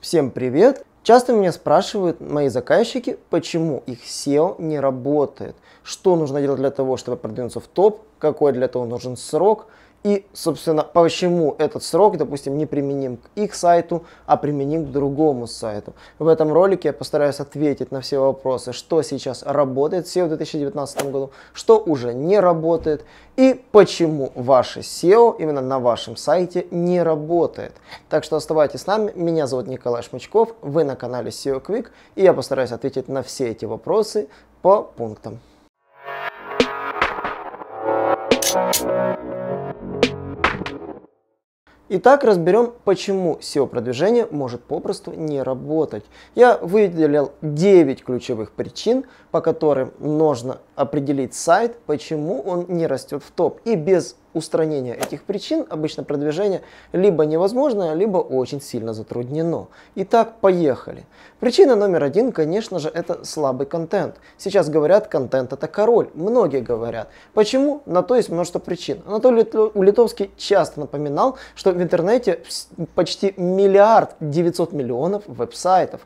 Всем привет! Часто меня спрашивают мои заказчики, почему их SEO не работает, что нужно делать для того, чтобы продвинуться в топ, какой для того нужен срок и, собственно, почему этот срок, допустим, не применим к их сайту, а применим к другому сайту. В этом ролике я постараюсь ответить на все вопросы, что сейчас работает в SEO в 2019 году, что уже не работает и почему ваше SEO именно на вашем сайте не работает. Так что оставайтесь с нами, меня зовут Николай Шмичков, вы на канале SEO Quick, и я постараюсь ответить на все эти вопросы по пунктам. Итак, разберем, почему SEO-продвижение может попросту не работать. Я выделил 9 ключевых причин, по которым нужно определить сайт, почему он не растет в топ. И без устранения этих причин обычно продвижение либо невозможно, либо очень сильно затруднено. Итак, поехали. Причина номер 1, конечно же, это слабый контент. Сейчас говорят, контент это король. Многие говорят. Почему? На то есть множество причин. Анатолий Улитовский часто напоминал, что в интернете почти 1 900 000 000 веб-сайтов.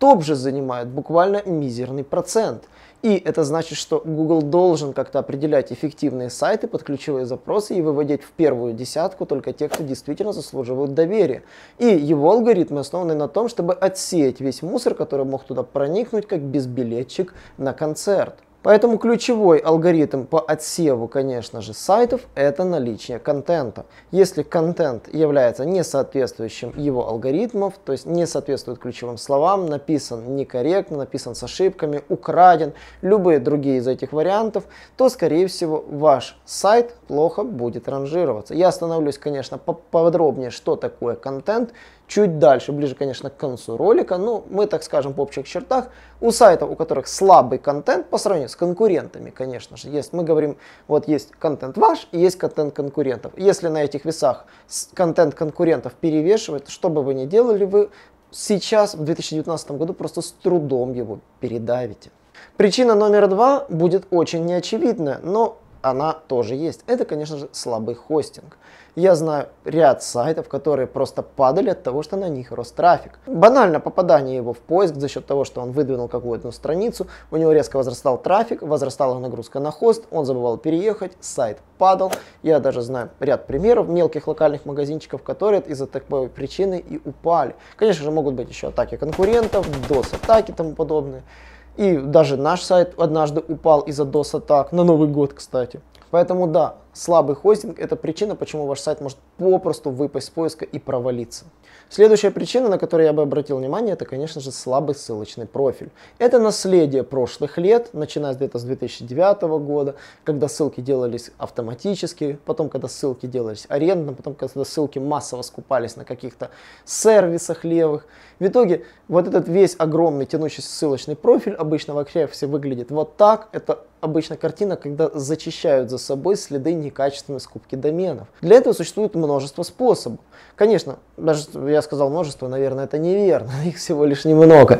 Топ же занимает буквально мизерный процент. И это значит, что Google должен как-то определять эффективные сайты под ключевые запросы и выводить в первую десятку только тех, кто действительно заслуживают доверия. И его алгоритмы основаны на том, чтобы отсеять весь мусор, который мог туда проникнуть, как безбилетчик на концерт. Поэтому ключевой алгоритм по отсеву, конечно же, сайтов – это наличие контента. Если контент является несоответствующим его алгоритмам, то есть не соответствует ключевым словам, написан некорректно, написан с ошибками, украден, любые другие из этих вариантов, то, скорее всего, ваш сайт плохо будет ранжироваться. Я остановлюсь, конечно, поподробнее, что такое контент, чуть дальше, ближе, конечно, к концу ролика, но мы, так скажем, в общих чертах, у сайтов, у которых слабый контент, по сравнению с конкурентами, конечно же, есть, мы говорим, вот есть контент ваш и есть контент конкурентов. Если на этих весах контент конкурентов перевешивает, что бы вы ни делали, вы сейчас, в 2019 году, просто с трудом его передавите. Причина номер 2 будет очень неочевидная, но она тоже есть. Это, конечно же, слабый хостинг. Я знаю ряд сайтов, которые просто падали от того, что на них рос трафик. Банально попадание его в поиск за счет того, что он выдвинул какую-то страницу, у него резко возрастал трафик, возрастала нагрузка на хост, он забывал переехать, сайт падал. Я даже знаю ряд примеров мелких локальных магазинчиков, которые из-за такой причины и упали. Конечно же, могут быть еще атаки конкурентов, DOS-атаки и тому подобное. И даже наш сайт однажды упал из-за DOS-атак, на Новый год, кстати. Поэтому да, слабый хостинг – это причина, почему ваш сайт может попросту выпасть с поиска и провалиться. Следующая причина, на которую я бы обратил внимание, это, конечно же, слабый ссылочный профиль. Это наследие прошлых лет, начиная где-то с 2009 года, когда ссылки делались автоматически, потом, когда ссылки делались арендно, потом, когда ссылки массово скупались на каких-то сервисах левых. В итоге вот этот весь огромный тянущийся ссылочный профиль обычно вообще все выглядит вот так. Это обычно картина, когда зачищают за собой следы некачественной скупки доменов. Для этого существует множество способов. Конечно, даже я сказал множество, наверное, это неверно, их всего лишь немного.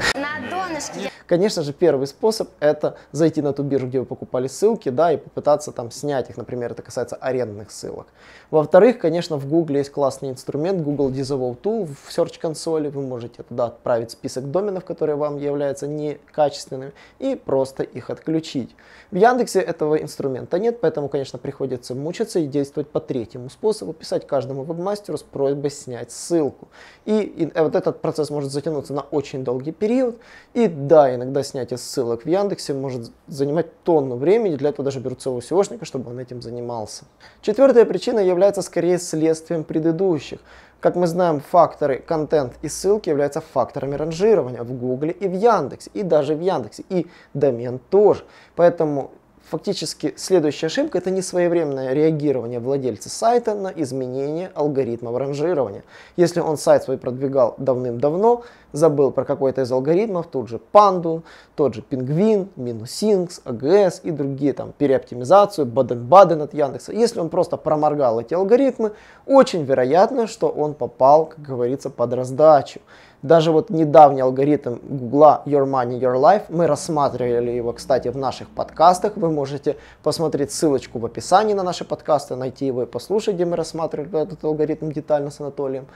Конечно же, первый способ – это зайти на ту биржу, где вы покупали ссылки, да, и попытаться там снять их, например, это касается арендных ссылок. Во-вторых, конечно, в Google есть классный инструмент Google Disavow Tool в Search Console, вы можете туда отправить список доменов, которые вам являются некачественными, и просто их отключить. В Яндексе этого инструмента нет, поэтому, конечно, приходится мучиться и действовать по третьему способу, писать каждому вебмастеру с просьбой снять ссылку. И вот этот процесс может затянуться на очень долгий период. И да, иногда снятие ссылок в Яндексе может занимать тонну времени, для этого даже берут целого SEOшника, чтобы он этим занимался. Четвертая причина является скорее следствием предыдущих. Как мы знаем, факторы контент и ссылки являются факторами ранжирования в Google и в Яндексе, и даже в Яндексе, и домен тоже. Поэтому фактически следующая ошибка – это несвоевременное реагирование владельца сайта на изменение алгоритмов ранжирования. Если он сайт свой продвигал давным-давно, забыл про какой-то из алгоритмов, тут же Панду, тот же Penguin, MiraLinks, AGS и другие, там, переоптимизацию, баден-баден от Яндекса. Если он просто проморгал эти алгоритмы, очень вероятно, что он попал, как говорится, под раздачу. Даже вот недавний алгоритм Google Your Money, Your Life, мы рассматривали его, кстати, в наших подкастах. Вы можете посмотреть ссылочку в описании на наши подкасты, найти его и послушать, где мы рассматривали этот алгоритм детально с Анатолием.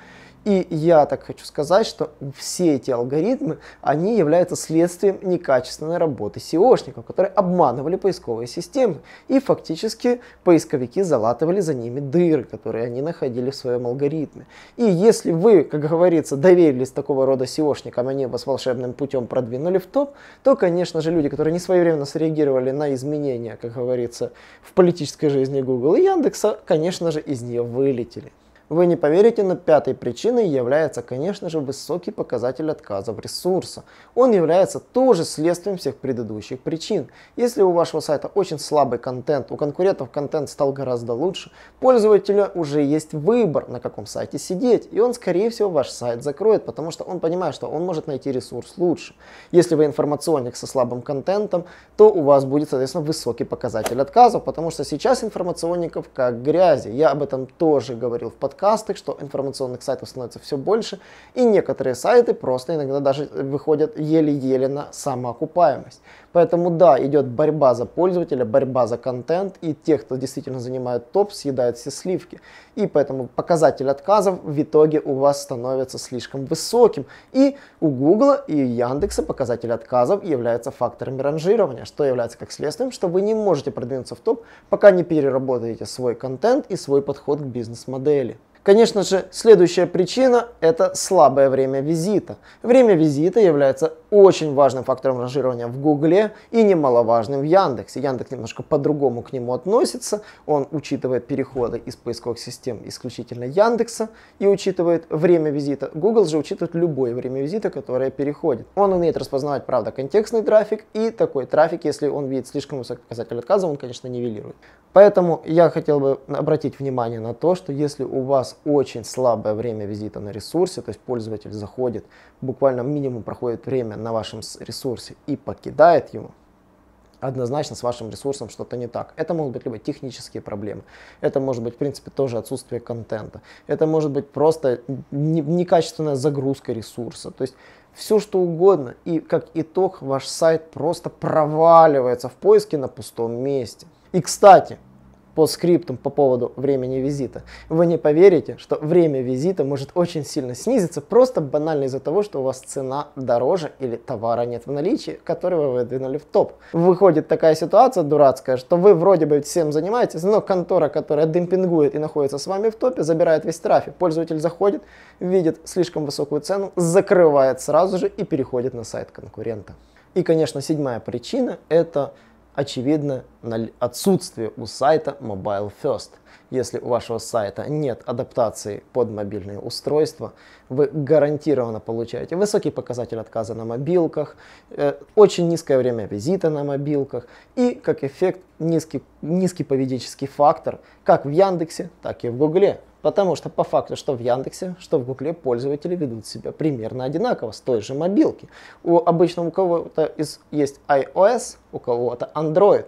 И я так хочу сказать, что все эти алгоритмы, они являются следствием некачественной работы SEOшников, которые обманывали поисковые системы, и фактически поисковики залатывали за ними дыры, которые они находили в своем алгоритме. И если вы, как говорится, доверились такого рода SEOшникам, они вас волшебным путем продвинули в топ, то, конечно же, люди, которые не своевременно среагировали на изменения, как говорится, в политической жизни Google и Яндекса, конечно же, из нее вылетели. Вы не поверите, но пятой причиной является, конечно же, высокий показатель отказов ресурса. Он является тоже следствием всех предыдущих причин. Если у вашего сайта очень слабый контент, у конкурентов контент стал гораздо лучше, пользователю уже есть выбор, на каком сайте сидеть, и он, скорее всего, ваш сайт закроет, потому что он понимает, что он может найти ресурс лучше. Если вы информационник со слабым контентом, то у вас будет, соответственно, высокий показатель отказов, потому что сейчас информационников как грязи. Я об этом тоже говорил в подкасте, что информационных сайтов становится все больше, и некоторые сайты просто иногда даже выходят еле-еле на самоокупаемость. Поэтому да, идет борьба за пользователя, борьба за контент, и те, кто действительно занимает топ, съедают все сливки. И поэтому показатель отказов в итоге у вас становится слишком высоким. И у Гугла и Яндекса показатель отказов является фактором ранжирования, что является как следствием, что вы не можете продвинуться в топ, пока не переработаете свой контент и свой подход к бизнес-модели. Конечно же, следующая причина – это слабое время визита. Время визита является очень важным фактором ранжирования в Гугле и немаловажным в Яндексе. Яндекс немножко по-другому к нему относится. Он учитывает переходы из поисковых систем исключительно Яндекса и учитывает время визита. Google же учитывает любое время визита, которое переходит. Он умеет распознавать, правда, контекстный трафик, и такой трафик, если он видит слишком высокий показатель отказа, он, конечно, нивелирует. Поэтому я хотел бы обратить внимание на то, что если у вас очень слабое время визита на ресурсе, то есть пользователь заходит, буквально минимум проходит время на вашем ресурсе и покидает его, однозначно с вашим ресурсом что-то не так. Это могут быть либо технические проблемы, это может быть, в принципе, тоже отсутствие контента, это может быть просто некачественная загрузка ресурса, то есть все что угодно, и как итог ваш сайт просто проваливается в поиске на пустом месте. И, кстати, по скриптам по поводу времени визита. Вы не поверите, что время визита может очень сильно снизиться, просто банально из-за того, что у вас цена дороже или товара нет в наличии, которого вы выдвинули в топ. Выходит такая ситуация дурацкая, что вы вроде бы всем занимаетесь, но контора, которая демпингует и находится с вами в топе, забирает весь трафик. Пользователь заходит, видит слишком высокую цену, закрывает сразу же и переходит на сайт конкурента. И, конечно, седьмая причина – это очевидно, отсутствие у сайта Mobile First. Если у вашего сайта нет адаптации под мобильные устройства, вы гарантированно получаете высокий показатель отказа на мобилках, очень низкое время визита на мобилках и, как эффект, низкий поведенческий фактор как в Яндексе, так и в Гугле. Потому что по факту, что в Яндексе, что в Гугле пользователи ведут себя примерно одинаково, с той же мобилки. Обычно у кого-то есть iOS, у кого-то Android.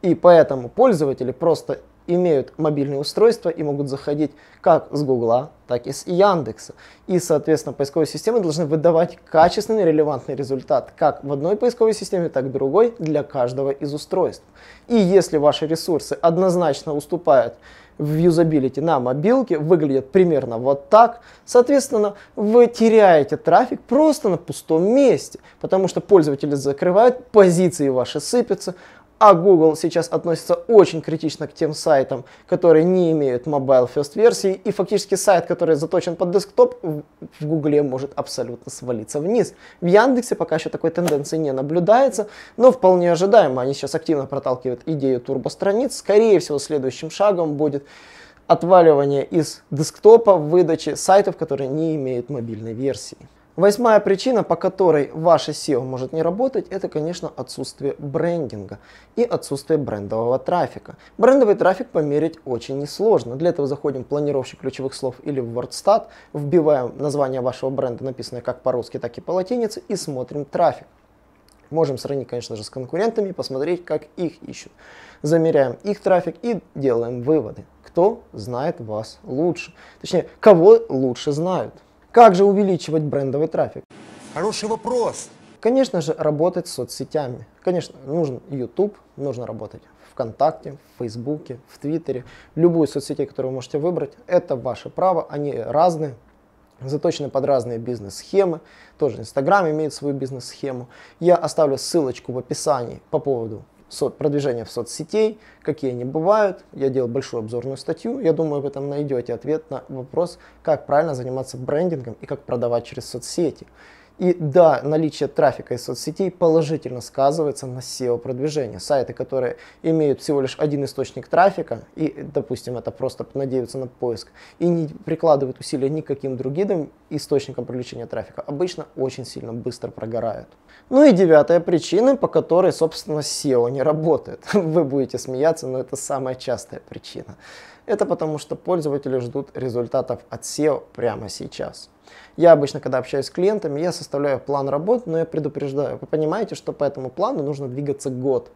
И поэтому пользователи просто имеют мобильные устройства и могут заходить как с Гугла, так и с Яндекса. И, соответственно, поисковые системы должны выдавать качественный, релевантный результат как в одной поисковой системе, так и в другой для каждого из устройств. И если ваши ресурсы однозначно уступают в юзабилити на мобилке, выглядят примерно вот так, соответственно, вы теряете трафик просто на пустом месте, потому что пользователи закрывают, позиции ваши сыпятся, а Google сейчас относится очень критично к тем сайтам, которые не имеют Mobile First версии, и фактически сайт, который заточен под десктоп, в Google может абсолютно свалиться вниз. В Яндексе пока еще такой тенденции не наблюдается, но вполне ожидаемо. Они сейчас активно проталкивают идею турбостраниц. Скорее всего, следующим шагом будет отваливание из десктопа выдачи сайтов, которые не имеют мобильной версии. Восьмая причина, по которой ваше SEO может не работать, это, конечно, отсутствие брендинга и отсутствие брендового трафика. Брендовый трафик померить очень несложно. Для этого заходим в планировщик ключевых слов или в Wordstat, вбиваем название вашего бренда, написанное как по-русски, так и по латинице, и смотрим трафик. Можем сравнить, конечно же, с конкурентами, посмотреть, как их ищут. Замеряем их трафик и делаем выводы. Кто знает вас лучше? Точнее, кого лучше знают? Как же увеличивать брендовый трафик? Хороший вопрос. Конечно же, работать с соцсетями. Конечно, нужен YouTube, нужно работать ВКонтакте, в Фейсбуке, в Твиттере. Любую соцсеть, которую вы можете выбрать, это ваше право, они разные. заточены под разные бизнес-схемы. Тоже Инстаграм имеет свою бизнес-схему. Я оставлю ссылочку в описании по поводу продвижения в соцсетей, какие они бывают. Я делал большую обзорную статью. Я думаю, вы там найдете ответ на вопрос, как правильно заниматься брендингом и как продавать через соцсети. И да, наличие трафика из соцсетей положительно сказывается на SEO-продвижении. Сайты, которые имеют всего лишь один источник трафика, и, допустим, это просто надеются на поиск, и не прикладывают усилия никаким другим источникам привлечения трафика, обычно очень сильно быстро прогорают. Ну и девятая причина, по которой, собственно, SEO не работает. Вы будете смеяться, но это самая частая причина. Это потому, что пользователи ждут результатов от SEO прямо сейчас. Я обычно, когда общаюсь с клиентами, я составляю план работ, но я предупреждаю. Вы понимаете, что по этому плану нужно двигаться год.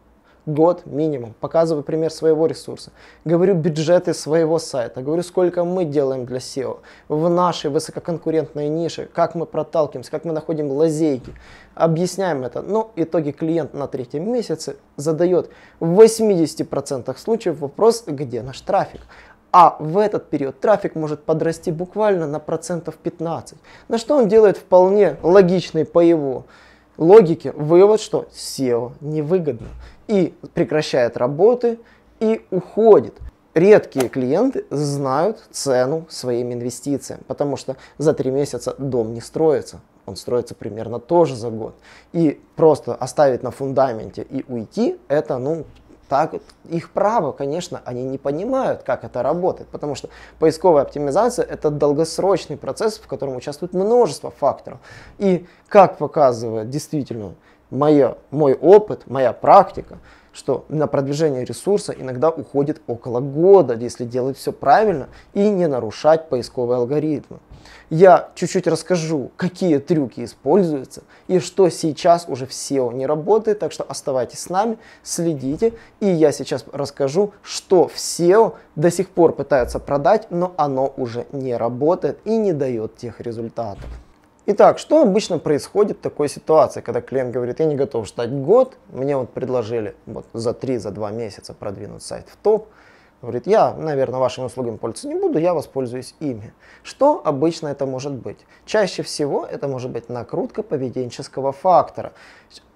Год минимум. Показываю пример своего ресурса. Говорю бюджеты своего сайта. Говорю, сколько мы делаем для SEO. В нашей высококонкурентной нише. Как мы проталкиваемся, как мы находим лазейки. Объясняем это. Но в итоге клиент на третьем месяце задает в 80% случаев вопрос, где наш трафик. А в этот период трафик может подрасти буквально на процентов 15. На что он делает вполне логичный по его логике вывод, что SEO невыгодно. И прекращает работы, и уходит. Редкие клиенты знают цену своим инвестициям, потому что за 3 месяца дом не строится. Он строится примерно тоже за год. И просто оставить на фундаменте и уйти, это, ну... Так, их право, конечно, они не понимают, как это работает, потому что поисковая оптимизация – это долгосрочный процесс, в котором участвует множество факторов. И как показывает действительно мой опыт, моя практика, что на продвижение ресурса иногда уходит около года, если делать все правильно и не нарушать поисковые алгоритмы. Я чуть-чуть расскажу, какие трюки используются и что сейчас уже в SEO не работает, так что оставайтесь с нами, следите. И я сейчас расскажу, что в SEO до сих пор пытаются продать, но оно уже не работает и не дает тех результатов. Итак, что обычно происходит в такой ситуации, когда клиент говорит, я не готов ждать год, мне вот предложили вот за 3-2 месяца продвинуть сайт в топ, говорит, я, наверное, вашими услугами пользоваться не буду, я воспользуюсь ими. Что обычно это может быть? Чаще всего это может быть накрутка поведенческого фактора.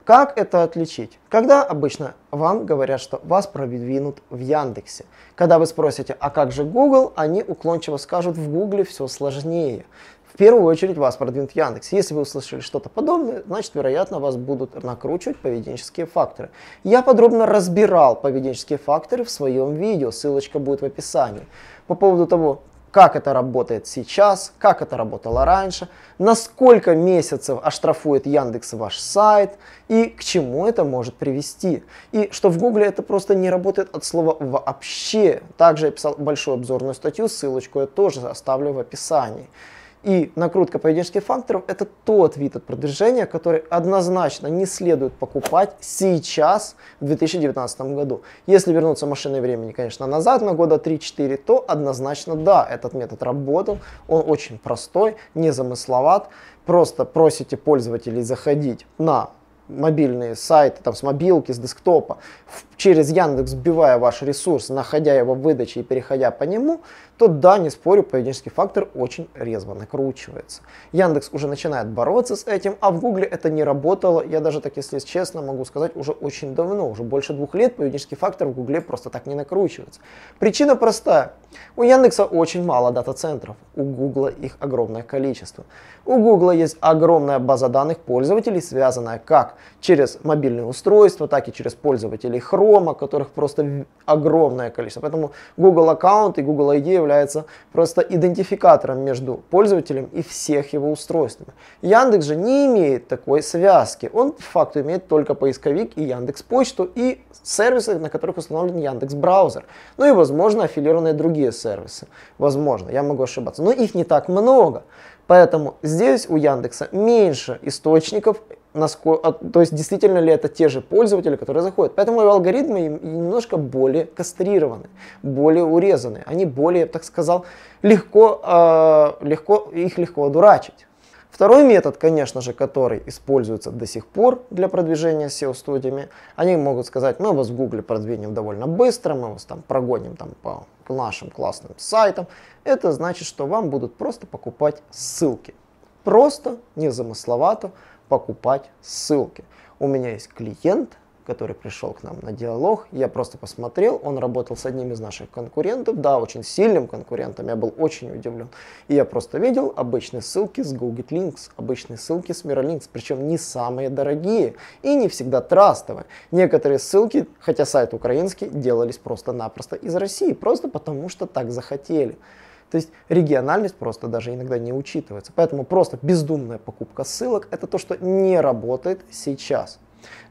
Как это отличить? Когда обычно вам говорят, что вас продвинут в Яндексе. Когда вы спросите, а как же Google, они уклончиво скажут, в Гугле все сложнее. В первую очередь вас продвинут Яндекс. Если вы услышали что-то подобное, значит, вероятно, вас будут накручивать поведенческие факторы. Я подробно разбирал поведенческие факторы в своем видео, ссылочка будет в описании. По поводу того, как это работает сейчас, как это работало раньше, на сколько месяцев оштрафует Яндекс ваш сайт и к чему это может привести. И что в Гугле это просто не работает от слова «вообще». Также я писал большую обзорную статью, ссылочку я тоже оставлю в описании. И накрутка поведенческих факторов – это тот вид от продвижения, который однозначно не следует покупать сейчас, в 2019 году. Если вернуться машиной времени, конечно, назад, на года 3-4, то однозначно да, этот метод работал, он очень простой, незамысловат. Просто просите пользователей заходить на мобильные сайты, там с мобилки, с десктопа, через Яндекс, вбивая ваш ресурс, находя его в выдаче и переходя по нему, то да, не спорю, поведенческий фактор очень резво накручивается. Яндекс уже начинает бороться с этим, а в Гугле это не работало, я даже так, если честно, могу сказать, уже очень давно, уже больше 2 лет поведенческий фактор в Гугле просто так не накручивается. Причина простая. У Яндекса очень мало дата-центров, у Гугла их огромное количество. У Гугла есть огромная база данных пользователей, связанная как через мобильные устройства, так и через пользователей Chrome, которых просто огромное количество. Поэтому Google аккаунт и Google ID являются просто идентификатором между пользователем и всех его устройствами. Яндекс же не имеет такой связки. Он по факту имеет только поисковик и Яндекс.Почту и сервисы, на которых установлен Яндекс.Браузер. Ну и, возможно, аффилированные другие сервисы. Возможно, я могу ошибаться. Но их не так много. Поэтому здесь у Яндекса меньше источников, то есть действительно ли это те же пользователи, которые заходят. Поэтому его алгоритмы немножко более кастрированы, более урезаны. Они более, я так сказал, их легко одурачить. Второй метод, конечно же, который используется до сих пор для продвижения SEO-студиями, они могут сказать, мы вас в Гугле продвинем довольно быстро, мы вас там прогоним там по к нашим классным сайтам, это значит, что вам будут просто покупать ссылки. Просто, незамысловато покупать ссылки. У меня есть клиент, который пришел к нам на диалог, я просто посмотрел, он работал с одним из наших конкурентов, да, очень сильным конкурентом, я был очень удивлен. И я просто видел обычные ссылки с GoGetLinks, обычные ссылки с MiraLinks, причем не самые дорогие и не всегда трастовые. Некоторые ссылки, хотя сайт украинский, делались просто-напросто из России, просто потому что так захотели. То есть региональность просто даже иногда не учитывается. Поэтому просто бездумная покупка ссылок – это то, что не работает сейчас.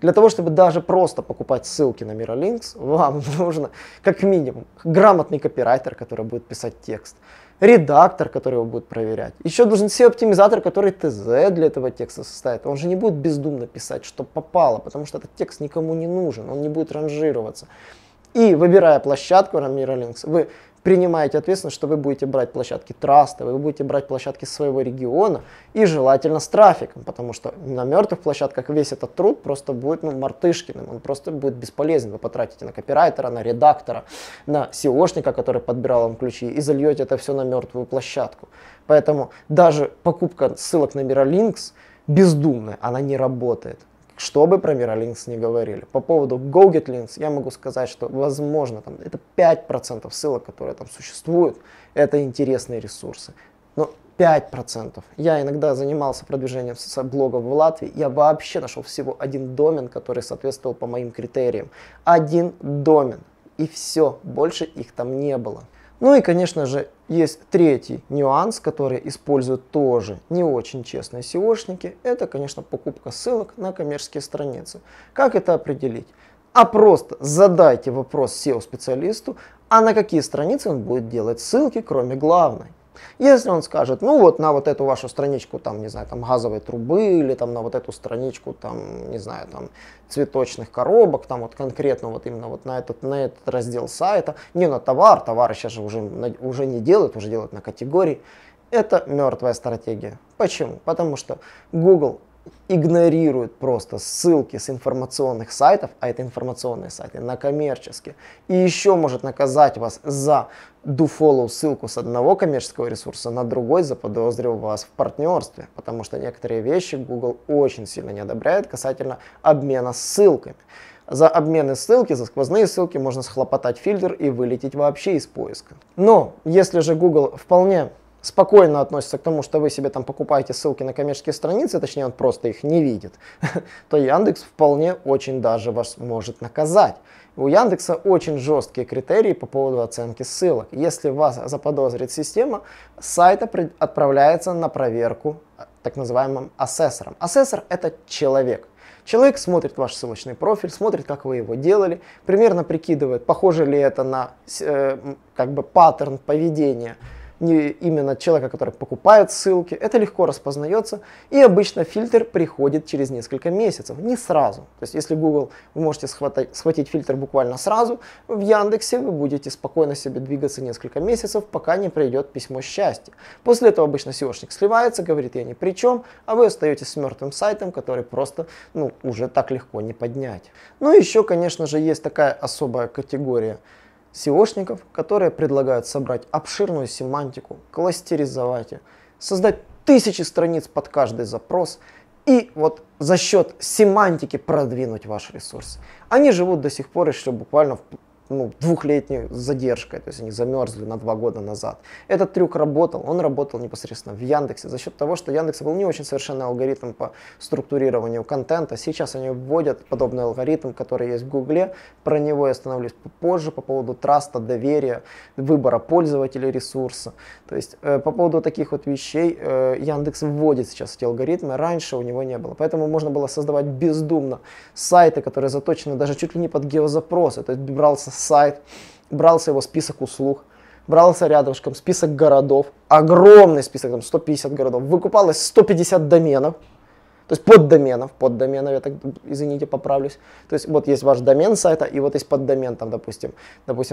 Для того, чтобы даже просто покупать ссылки на MiraLinks, вам нужно как минимум грамотный копирайтер, который будет писать текст, редактор, который его будет проверять. Еще нужен SEO-оптимизатор, который ТЗ для этого текста составит. Он же не будет бездумно писать, что попало, потому что этот текст никому не нужен, он не будет ранжироваться. И выбирая площадку на MiraLinks, вы принимаете ответственность, что вы будете брать площадки трастовые, вы будете брать площадки своего региона и желательно с трафиком, потому что на мертвых площадках весь этот труд просто будет мартышкиным, он просто будет бесполезен. Вы потратите на копирайтера, на редактора, на SEOшника, который подбирал вам ключи, и зальете это все на мертвую площадку. Поэтому даже покупка ссылок на MiraLinks бездумная, она не работает. Что бы про MiraLinks не говорили. По поводу GoGetLinks я могу сказать, что возможно там, это 5% ссылок, которые там существуют, это интересные ресурсы. Но 5%. Я иногда занимался продвижением блогов в Латвии, я вообще нашел всего один домен, который соответствовал по моим критериям. Один домен. И все, больше их там не было. Ну и, конечно же, есть третий нюанс, который используют тоже не очень честные SEOшники. Это, конечно, покупка ссылок на коммерческие страницы. Как это определить? А просто задайте вопрос SEO-специалисту, а на какие страницы он будет делать ссылки, кроме главной. Если он скажет, ну вот на вот эту вашу страничку, там, не знаю, там газовой трубы, или там на вот эту страничку, там, не знаю, там цветочных коробок, там вот конкретно вот именно вот на этот раздел сайта, не на товар, товары сейчас же уже не делают, уже делают на категории, это мертвая стратегия. Почему? Потому что Google игнорирует просто ссылки с информационных сайтов, а это информационные сайты, на коммерческие. И еще может наказать вас за дофоллоу ссылку с одного коммерческого ресурса на другой, заподозрив вас в партнерстве, потому что некоторые вещи Google очень сильно не одобряет касательно обмена ссылками. За обмены ссылки, за сквозные ссылки можно схлопотать фильтр и вылететь вообще из поиска. Но если же Google вполне спокойно относится к тому, что вы себе там покупаете ссылки на коммерческие страницы, точнее он просто их не видит, то Яндекс вполне очень даже вас может наказать. У Яндекса очень жесткие критерии по поводу оценки ссылок. Если вас заподозрит система, сайт отправляется на проверку так называемым ассессором. Ассессор – это человек. Человек смотрит ваш ссылочный профиль, смотрит, как вы его делали, примерно прикидывает, похоже ли это на как бы паттерн поведения не именно человека, который покупает ссылки, это легко распознается, и обычно фильтр приходит через несколько месяцев, не сразу. То есть если Google вы можете схватить фильтр буквально сразу, в Яндексе вы будете спокойно себе двигаться несколько месяцев, пока не придет письмо счастья. После этого обычно SEOшник сливается, говорит я ни при чем, а вы остаетесь с мертвым сайтом, который просто уже так легко не поднять. Ну и еще, конечно же, есть такая особая категория SEOшников, которые предлагают собрать обширную семантику, кластеризовать ее, создать тысячи страниц под каждый запрос и вот за счет семантики продвинуть ваш ресурс. Они живут до сих пор еще буквально двухлетней задержкой, то есть они замерзли на 2 года назад. Этот трюк работал, он работал непосредственно в Яндексе за счет того, что Яндекс был не очень совершенный алгоритм по структурированию контента. Сейчас они вводят подобный алгоритм, который есть в Гугле, про него я остановлюсь позже, по поводу траста, доверия, выбора пользователей ресурса. То есть по поводу таких вот вещей Яндекс вводит сейчас эти алгоритмы, раньше у него не было. Поэтому можно было создавать бездумно сайты, которые заточены даже чуть ли не под геозапросы, то есть брался сайт, брался его список услуг, брался рядышком список городов, огромный список, там 150 городов, выкупалось 150 доменов, то есть поддоменов, я так, извините, поправлюсь, то есть вот есть ваш домен сайта и вот есть поддомен, там, допустим,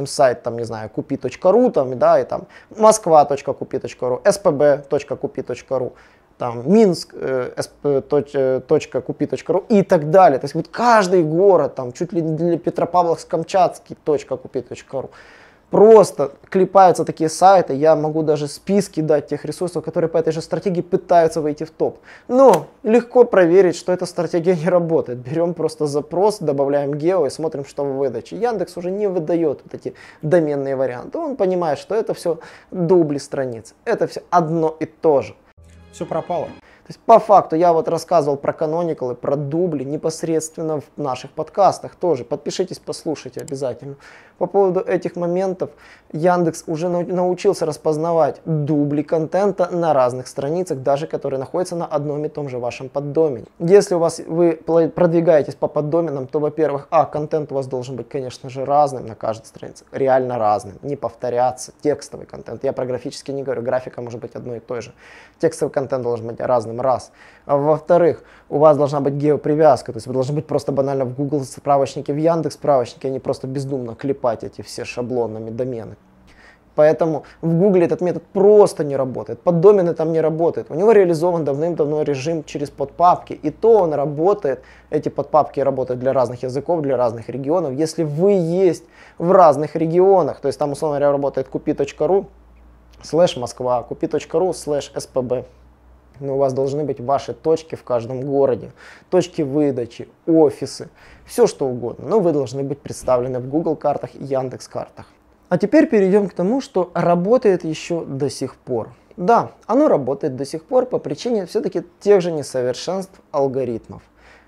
сайт, там, не знаю, купи.ру, там, да, и там москва.купи.ру, spb.купи.ру, там, Минск.купи.ру и так далее. То есть вот каждый город, там, чуть ли не Петропавловск-Камчатский.купи.ру. просто клепаются такие сайты, я могу даже списки дать тех ресурсов, которые по этой же стратегии пытаются выйти в топ. Но легко проверить, что эта стратегия не работает. Берем просто запрос, добавляем гео и смотрим, что в выдаче. Яндекс уже не выдает вот эти доменные варианты. Он понимает, что это все дубли страниц. Это все одно и то же. Все пропало. То есть, по факту, я вот рассказывал про каноникалы, про дубли непосредственно в наших подкастах тоже. Подпишитесь, послушайте обязательно. По поводу этих моментов Яндекс уже научился распознавать дубли контента на разных страницах, даже которые находятся на одном и том же вашем поддомене. Если вы продвигаетесь по поддоменам, то, во-первых, контент у вас должен быть, конечно же, разным на каждой странице. Реально разным, не повторяться. Текстовый контент, я про графически не говорю, графика может быть одной и той же. Текстовый контент должен быть разным. Раз. Во-вторых, у вас должна быть геопривязка, то есть вы должны быть просто банально в Google справочнике, в Яндекс справочнике, а не просто бездумно клепать эти все шаблонами домены. Поэтому в Google этот метод просто не работает, поддомены там не работают. У него реализован давным-давно режим через подпапки, и то он работает, эти подпапки работают для разных языков, для разных регионов, если вы есть в разных регионах, то есть там, условно говоря, работает kupi.ru/Москва, kupi.ru/spb. Но у вас должны быть ваши точки в каждом городе, точки выдачи, офисы, все что угодно. Но вы должны быть представлены в Google картах и Яндекс картах. А теперь перейдем к тому, что работает еще до сих пор. Да, оно работает до сих пор по причине все-таки тех же несовершенств алгоритмов.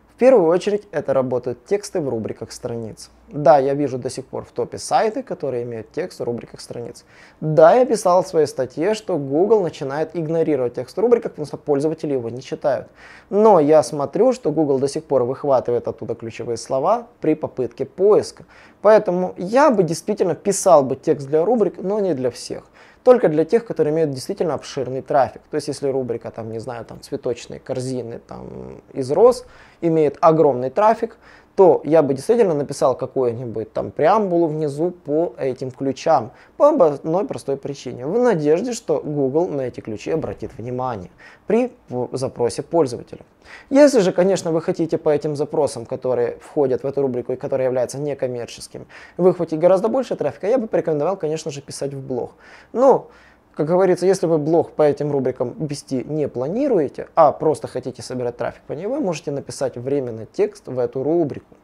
В первую очередь это работают тексты в рубриках страниц. Да, я вижу до сих пор в топе сайты, которые имеют текст в рубриках страниц. Да, я писал в своей статье, что Google начинает игнорировать текст в рубриках, потому что пользователи его не читают. Но я смотрю, что Google до сих пор выхватывает оттуда ключевые слова при попытке поиска. Поэтому я бы действительно писал бы текст для рубрик, но не для всех. Только для тех, которые имеют действительно обширный трафик. То есть, если рубрика, там, не знаю, там, цветочные корзины там, из роз имеет огромный трафик, то я бы действительно написал какую-нибудь там преамбулу внизу по этим ключам. По одной простой причине. В надежде, что Google на эти ключи обратит внимание при запросе пользователя. Если же, конечно, вы хотите по этим запросам, которые входят в эту рубрику и которые являются некоммерческими, выхватить гораздо больше трафика, я бы порекомендовал, конечно же, писать в блог. Но, как говорится, если вы блог по этим рубрикам вести не планируете, а просто хотите собирать трафик по ней, вы можете написать временно текст в эту рубрику.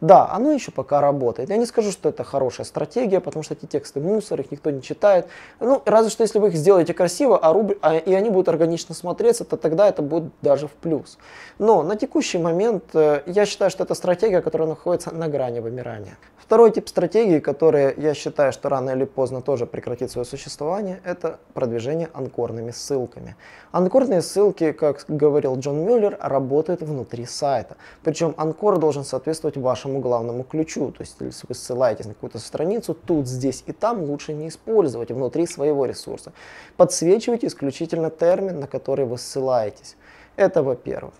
Да, оно еще пока работает. Я не скажу, что это хорошая стратегия, потому что эти тексты мусор, их никто не читает. Ну, разве что если вы их сделаете красиво, и они будут органично смотреться, то тогда это будет даже в плюс. Но на текущий момент я считаю, что это стратегия, которая находится на грани вымирания. Второй тип стратегии, который я считаю, что рано или поздно тоже прекратит свое существование, это продвижение анкорными ссылками. Анкорные ссылки, как говорил Джон Мюллер, работают внутри сайта. Причем анкор должен соответствовать вашему главному ключу, то есть если вы ссылаетесь на какую-то страницу, тут, здесь и там лучше не использовать внутри своего ресурса. Подсвечивайте исключительно термин, на который вы ссылаетесь. Это во-первых.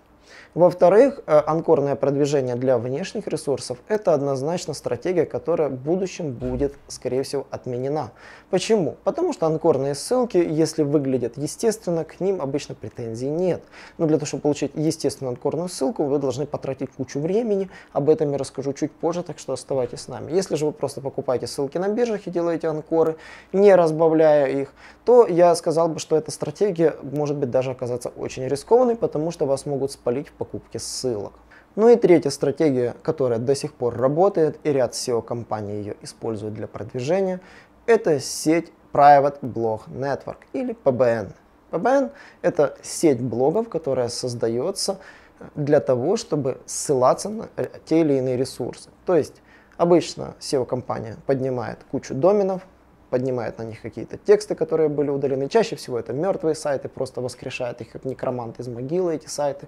Во-вторых, анкорное продвижение для внешних ресурсов – это однозначно стратегия, которая в будущем будет, скорее всего, отменена. Почему? Потому что анкорные ссылки, если выглядят естественно, к ним обычно претензий нет. Но для того, чтобы получить естественную анкорную ссылку, вы должны потратить кучу времени. Об этом я расскажу чуть позже, так что оставайтесь с нами. Если же вы просто покупаете ссылки на биржах и делаете анкоры, не разбавляя их, то я сказал бы, что эта стратегия может быть даже оказаться очень рискованной, потому что вас могут спалить в покупке ссылок. Ну и третья стратегия, которая до сих пор работает, и ряд SEO-компаний ее используют для продвижения, это сеть Private Blog Network или PBN. PBN – это сеть блогов, которая создается для того, чтобы ссылаться на те или иные ресурсы. То есть обычно SEO-компания поднимает кучу доменов, поднимает на них какие-то тексты, которые были удалены. Чаще всего это мертвые сайты, просто воскрешает их как некромант из могилы эти сайты.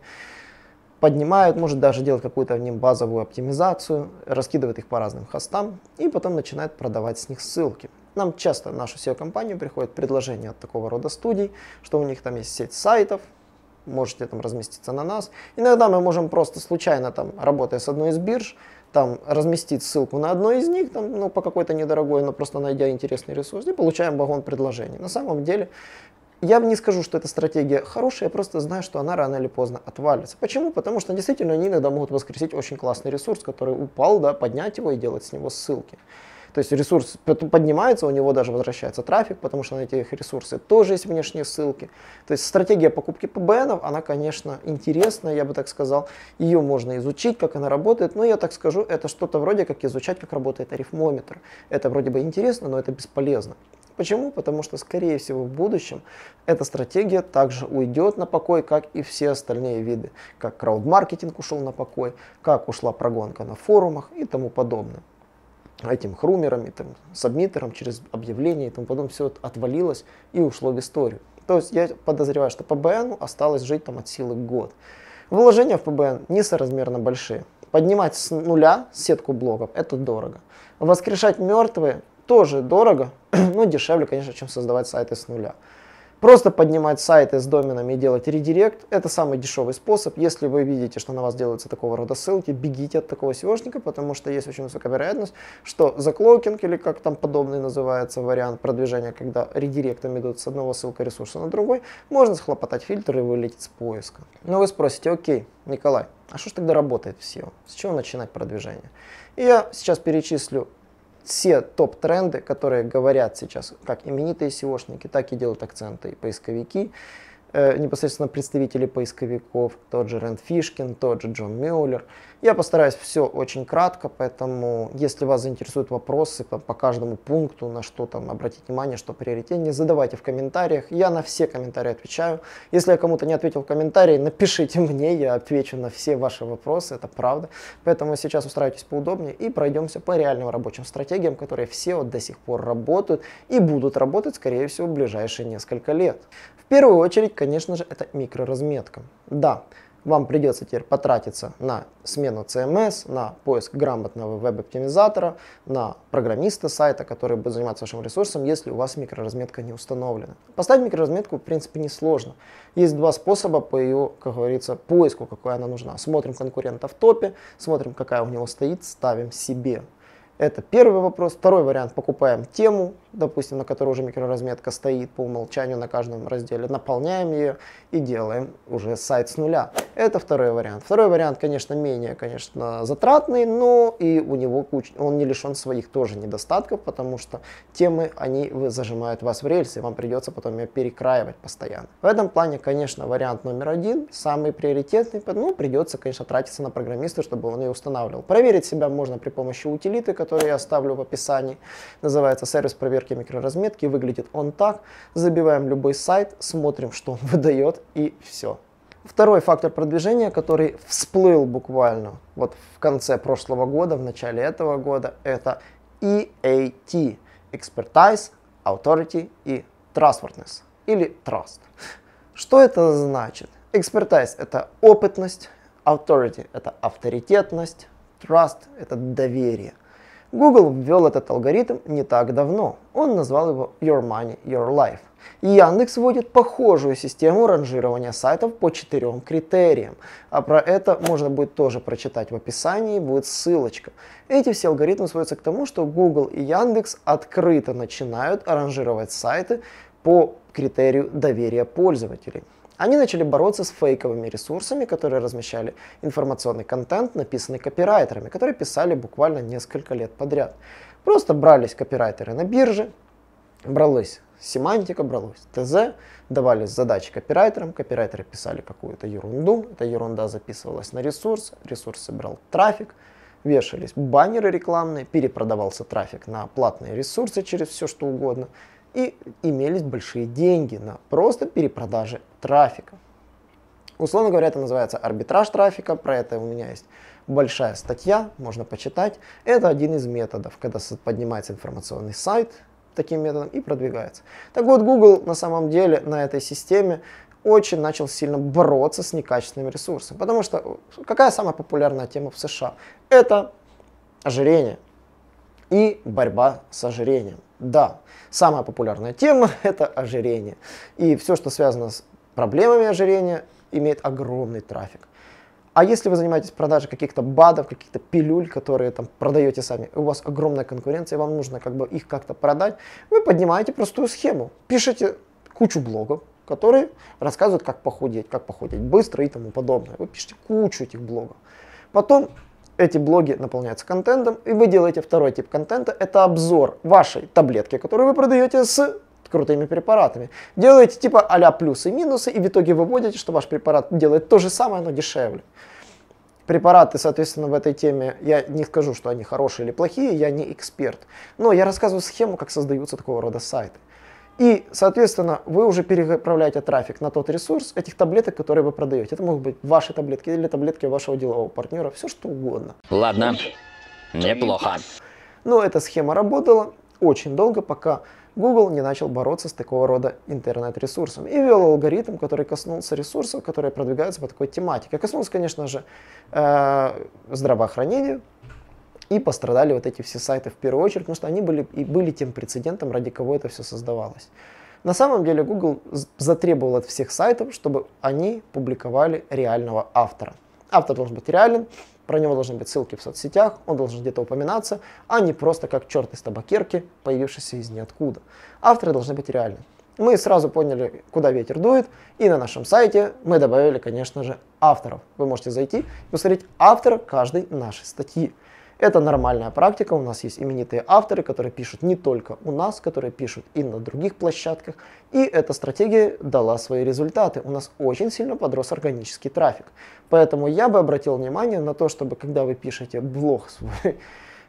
Поднимают, может даже делать какую-то в ним базовую оптимизацию, раскидывает их по разным хостам и потом начинает продавать с них ссылки. Нам часто в нашу SEO-компанию приходят предложения от такого рода студий, что у них там есть сеть сайтов, можете там разместиться на нас. Иногда мы можем просто случайно, там, работая с одной из бирж, там, разместить ссылку на одной из них, там, ну, по какой-то недорогой, но просто найдя интересный ресурс, и получаем вагон предложений. На самом деле, я не скажу, что эта стратегия хорошая, я просто знаю, что она рано или поздно отвалится. Почему? Потому что действительно они иногда могут воскресить очень классный ресурс, который упал, да, поднять его и делать с него ссылки. То есть ресурс поднимается, у него даже возвращается трафик, потому что на этих ресурсах тоже есть внешние ссылки. То есть стратегия покупки PBN-ов, она, конечно, интересная, я бы так сказал. Ее можно изучить, как она работает, но я так скажу, это что-то вроде как изучать, как работает арифмометр. Это вроде бы интересно, но это бесполезно. Почему? Потому что, скорее всего, в будущем эта стратегия также уйдет на покой, как и все остальные виды. Как крауд-маркетинг ушел на покой, как ушла прогонка на форумах и тому подобное. Этим хрумером, и, там, сабмитером через объявление и тому подобное, все отвалилось и ушло в историю. То есть я подозреваю, что PBN осталось жить там от силы год. Вложения в PBN несоразмерно большие. Поднимать с нуля сетку блогов – это дорого. Воскрешать мертвые – тоже дорого, но дешевле, конечно, чем создавать сайты с нуля. Просто поднимать сайты с доменами и делать редирект – это самый дешевый способ. Если вы видите, что на вас делаются такого рода ссылки, бегите от такого SEOшника, потому что есть очень высокая вероятность, что заклоукинг, или как там подобный называется вариант продвижения, когда редиректом идут с одного ссылка ресурса на другой, можно схлопотать фильтр и вылететь с поиска. Но вы спросите: окей, Николай, а что ж тогда работает в SEO? С чего начинать продвижение? И я сейчас перечислю все топ-тренды, которые говорят сейчас как именитые SEOшники, так и делают акценты и поисковики, непосредственно представители поисковиков, тот же Рэнд Фишкин, тот же Джон Мюллер. Я постараюсь все очень кратко, поэтому если вас заинтересуют вопросы по каждому пункту, на что там обратить внимание, что приоритетнее, задавайте в комментариях. Я на все комментарии отвечаю. Если я кому-то не ответил в комментарии, напишите мне, я отвечу на все ваши вопросы, это правда. Поэтому сейчас устраивайтесь поудобнее и пройдемся по реальным рабочим стратегиям, которые все вот до сих пор работают и будут работать, скорее всего, в ближайшие несколько лет. В первую очередь, конечно же, это микроразметка. Да, вам придется теперь потратиться на смену CMS, на поиск грамотного веб-оптимизатора, на программиста сайта, который будет заниматься вашим ресурсом, если у вас микроразметка не установлена. Поставить микроразметку, в принципе, несложно. Есть два способа по ее, как говорится, поиску, какая она нужна. Смотрим конкурента в топе, смотрим, какая у него стоит, ставим себе. Это первый вопрос. Второй вариант. Покупаем тему, допустим, на которой уже микроразметка стоит по умолчанию на каждом разделе. Наполняем ее и делаем уже сайт с нуля. Это второй вариант. Второй вариант, конечно, менее, конечно, затратный, но и у него он не лишен своих тоже недостатков, потому что темы, они зажимают вас в рельсы, и вам придется потом ее перекраивать постоянно. В этом плане, конечно, вариант номер один, самый приоритетный, ну, придется, конечно, тратиться на программиста, чтобы он ее устанавливал. Проверить себя можно при помощи утилиты, который я оставлю в описании. Называется сервис проверки микроразметки. Выглядит он так. Забиваем любой сайт, смотрим, что он выдает, и все. Второй фактор продвижения, который всплыл буквально вот в конце прошлого года, в начале этого года, это EAT. Expertise, Authority и Trustworthiness, или Trust. Что это значит? Expertise – это опытность, Authority – это авторитетность, Trust – это доверие. Google ввел этот алгоритм не так давно. Он назвал его Your Money, Your Life. И Яндекс вводит похожую систему ранжирования сайтов по 4 критериям. А про это можно будет тоже прочитать в описании, будет ссылочка. Эти все алгоритмы сводятся к тому, что Google и Яндекс открыто начинают ранжировать сайты по критерию доверия пользователей. Они начали бороться с фейковыми ресурсами, которые размещали информационный контент, написанный копирайтерами, которые писали буквально несколько лет подряд. Просто брались копирайтеры на бирже, бралась семантика, бралось ТЗ, давались задачи копирайтерам, копирайтеры писали какую-то ерунду, эта ерунда записывалась на ресурс, ресурс собирал трафик, вешались баннеры рекламные, перепродавался трафик на платные ресурсы через все что угодно, и имелись большие деньги на просто перепродаже трафика. Условно говоря, это называется арбитраж трафика, про это у меня есть большая статья, можно почитать. Это один из методов, когда поднимается информационный сайт таким методом и продвигается. Так вот, Google на самом деле на этой системе очень начал сильно бороться с некачественным ресурсом, потому что какая самая популярная тема в США? Это ожирение и борьба с ожирением. Да, самая популярная тема – это ожирение. И все, что связано с проблемами ожирения, имеет огромный трафик. А если вы занимаетесь продажей каких-то БАДов, каких-то пилюль, которые там продаете сами, у вас огромная конкуренция, вам нужно как бы их как-то продать, вы поднимаете простую схему. Пишите кучу блогов, которые рассказывают, как похудеть быстро и тому подобное. Вы пишете кучу этих блогов. Потом эти блоги наполняются контентом, и вы делаете второй тип контента, это обзор вашей таблетки, которую вы продаете с крутыми препаратами. Делаете типа а-ля плюсы и минусы, и в итоге выводите, что ваш препарат делает то же самое, но дешевле. Препараты, соответственно, в этой теме, я не скажу, что они хорошие или плохие, я не эксперт, но я рассказываю схему, как создаются такого рода сайты. И, соответственно, вы уже переправляете трафик на тот ресурс этих таблеток, которые вы продаете. Это могут быть ваши таблетки или таблетки вашего делового партнера, все что угодно. Ладно, неплохо. Но эта схема работала очень долго, пока Google не начал бороться с такого рода интернет-ресурсами и ввел алгоритм, который коснулся ресурсов, которые продвигаются по такой тематике. Коснулся, конечно же, здравоохранения. И пострадали вот эти все сайты в первую очередь, потому что они были тем прецедентом, ради кого это все создавалось. На самом деле Google затребовал от всех сайтов, чтобы они публиковали реального автора. Автор должен быть реален, про него должны быть ссылки в соцсетях, он должен где-то упоминаться, а не просто как черт из табакерки, появившийся из ниоткуда. Авторы должны быть реальны. Мы сразу поняли, куда ветер дует, и на нашем сайте мы добавили, конечно же, авторов. Вы можете зайти и посмотреть автора каждой нашей статьи. Это нормальная практика, у нас есть именитые авторы, которые пишут не только у нас, которые пишут и на других площадках. И эта стратегия дала свои результаты. У нас очень сильно подрос органический трафик. Поэтому я бы обратил внимание на то, чтобы когда вы пишете блог,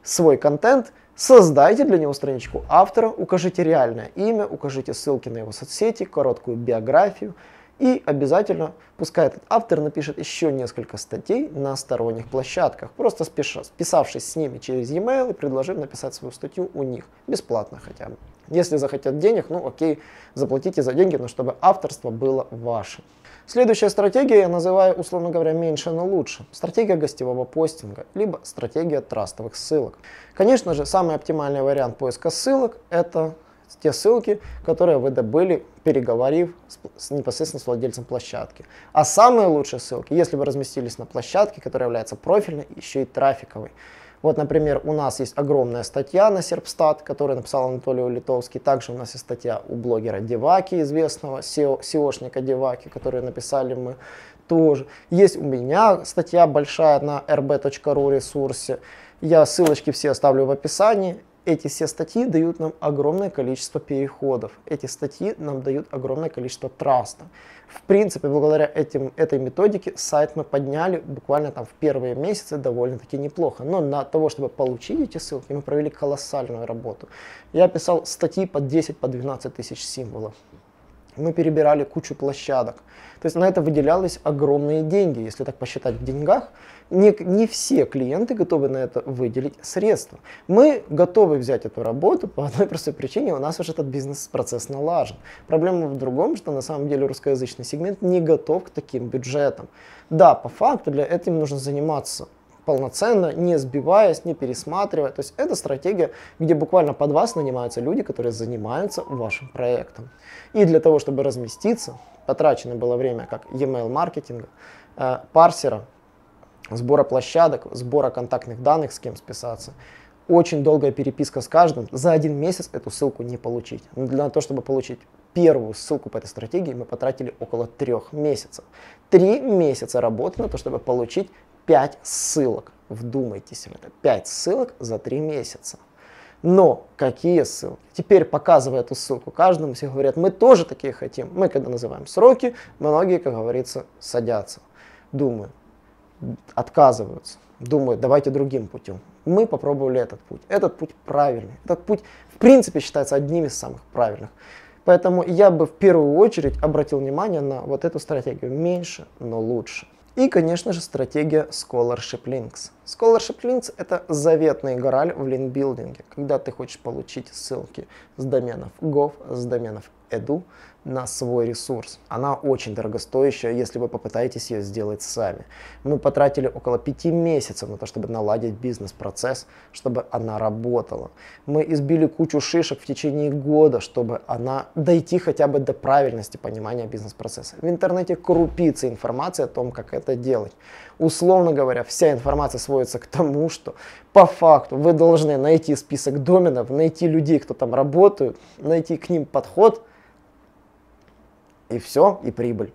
свой контент, создайте для него страничку автора, укажите реальное имя, укажите ссылки на его соцсети, короткую биографию. И обязательно, пускай этот автор напишет еще несколько статей на сторонних площадках, просто списавшись с ними через e-mail и предложив написать свою статью у них, бесплатно хотя бы. Если захотят денег, ну окей, заплатите за деньги, но чтобы авторство было ваше. Следующая стратегия я называю, условно говоря, меньше, но лучше. Стратегия гостевого постинга, либо стратегия трастовых ссылок. Конечно же, самый оптимальный вариант поиска ссылок – это те ссылки, которые вы добыли, переговорив непосредственно с владельцем площадки. А самые лучшие ссылки, если вы разместились на площадке, которая является профильной, еще и трафиковой. Вот, например, у нас есть огромная статья на serpstat, которую написал Анатолий Улитовский. Также у нас есть статья у блогера Диваки, известного SEO-шника Диваки, которую написали мы тоже. Есть у меня статья большая на rb.ru ресурсе. Я ссылочки все оставлю в описании. Эти все статьи дают нам огромное количество переходов, эти статьи нам дают огромное количество траста. В принципе, благодаря этой методике сайт мы подняли буквально там в первые месяцы довольно-таки неплохо. Но для того, чтобы получить эти ссылки, мы провели колоссальную работу. Я писал статьи по 10-12 тысяч символов. Мы перебирали кучу площадок. То есть на это выделялись огромные деньги. Если так посчитать в деньгах, не все клиенты готовы на это выделить средства. Мы готовы взять эту работу по одной простой причине. У нас уже этот бизнес-процесс налажен. Проблема в другом, что на самом деле русскоязычный сегмент не готов к таким бюджетам. Да, по факту для этого нужно заниматься полноценно, не сбиваясь, не пересматривая. То есть это стратегия, где буквально под вас нанимаются люди, которые занимаются вашим проектом. И для того, чтобы разместиться, потрачено было время как e-mail маркетинга, парсера, сбора площадок, сбора контактных данных, с кем списаться. Очень долгая переписка с каждым. За один месяц эту ссылку не получить. Для того, чтобы получить первую ссылку по этой стратегии, мы потратили около 3 месяцев. 3 месяца работы на то, чтобы получить 5 ссылок, вдумайтесь в это, 5 ссылок за 3 месяца. Но какие ссылки? Теперь, показывая эту ссылку каждому, все говорят, мы тоже такие хотим. Мы, когда называем сроки, многие, как говорится, садятся, думают, отказываются, думают, давайте другим путем. Мы попробовали этот путь правильный, этот путь, в принципе, считается одним из самых правильных. Поэтому я бы в первую очередь обратил внимание на вот эту стратегию «меньше, но лучше». И, конечно же, стратегия Scholarship Links. Scholarship Links – это заветный грааль в линкбилдинге, когда ты хочешь получить ссылки с доменов gov, с доменов edu на свой ресурс. Она очень дорогостоящая, если вы попытаетесь ее сделать сами. Мы потратили около 5 месяцев на то, чтобы наладить бизнес-процесс, чтобы она работала. Мы избили кучу шишек в течение года, чтобы она дойти хотя бы до правильности понимания бизнес-процесса. В интернете крупицы информации о том, как это делать. Условно говоря, вся информация сводится к тому, что по факту вы должны найти список доменов, найти людей, кто там работает, найти к ним подход, и все, и прибыль.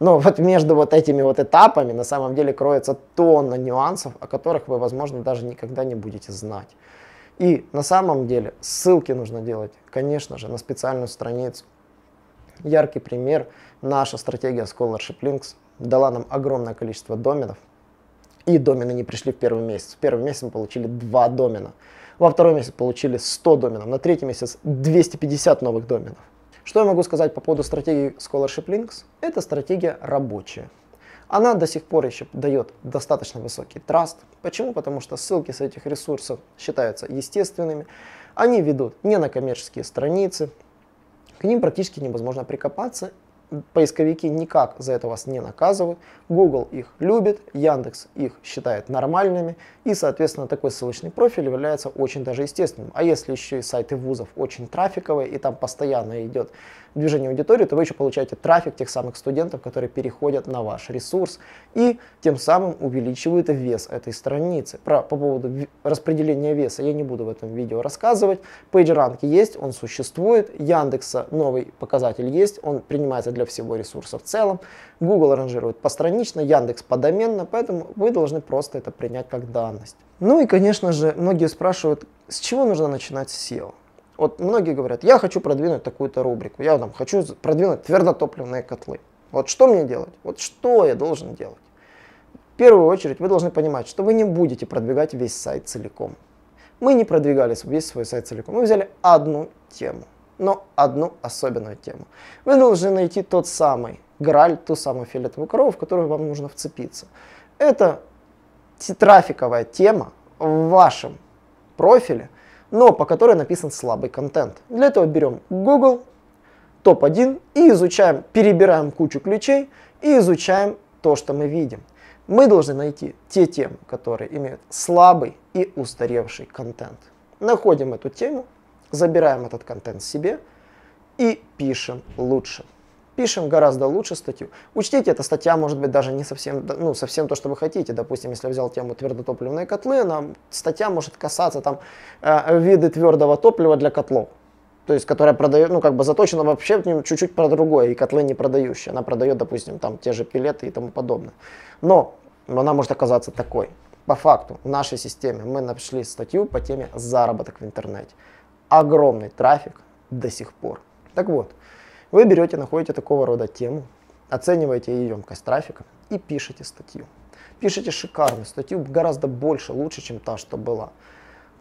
Но вот между вот этими вот этапами на самом деле кроется тонна нюансов, о которых вы, возможно, даже никогда не будете знать. И на самом деле ссылки нужно делать, конечно же, на специальную страницу. Яркий пример. Наша стратегия Scholarship Links дала нам огромное количество доменов. И домены не пришли в первый месяц. В первый месяц мы получили 2 домена. Во второй месяц получили 100 доменов. На третий месяц 250 новых доменов. Что я могу сказать по поводу стратегии Scholarship Links? Это стратегия рабочая. Она до сих пор еще дает достаточно высокий траст. Почему? Потому что ссылки с этих ресурсов считаются естественными. Они ведут не на коммерческие страницы. К ним практически невозможно прикопаться. Поисковики никак за это вас не наказывают. Google их любит, Яндекс их считает нормальными. И, соответственно, такой ссылочный профиль является очень даже естественным. А если еще и сайты вузов очень трафиковые, и там постоянно идет движение аудитории, то вы еще получаете трафик тех самых студентов, которые переходят на ваш ресурс. И тем самым увеличивают вес этой страницы. По поводу распределения веса я не буду в этом видео рассказывать. PageRank есть, он существует. Яндекса новый показатель есть, он принимается для всего ресурса в целом. Google ранжирует постранично, Яндекс подоменно, поэтому вы должны просто это принять как данность. Ну и, конечно же, многие спрашивают, с чего нужно начинать с SEO. Вот многие говорят, я хочу продвинуть такую-то рубрику, я там хочу продвинуть твердотопливные котлы. Вот что мне делать? Вот что я должен делать? В первую очередь вы должны понимать, что вы не будете продвигать весь сайт целиком. Мы не продвигали весь свой сайт целиком, мы взяли одну тему. Но одну особенную тему. Вы должны найти тот самый граль, ту самую фиолетовую корову, в которую вам нужно вцепиться. Это трафиковая тема в вашем профиле, но по которой написан слабый контент. Для этого берем Google, топ-1 и изучаем, перебираем кучу ключей и изучаем то, что мы видим. Мы должны найти те темы, которые имеют слабый и устаревший контент. Находим эту тему. Забираем этот контент себе и пишем лучше. Пишем гораздо лучше статью. Учтите, эта статья может быть даже не совсем, совсем то, что вы хотите. Допустим, если я взял тему твердотопливные котлы, статья может касаться там виды твердого топлива для котлов. То есть, которая продает, заточена вообще чуть-чуть про другое, и котлы не продающие. Она продает, допустим, там те же пеллеты и тому подобное. Но она может оказаться такой. По факту, в нашей системе мы нашли статью по теме «Заработок в интернете». Огромный трафик до сих пор. Так вот, вы берете, находите такого рода тему, оцениваете ее емкость трафика и пишете статью. Пишите шикарную статью, гораздо больше, лучше, чем та, что была.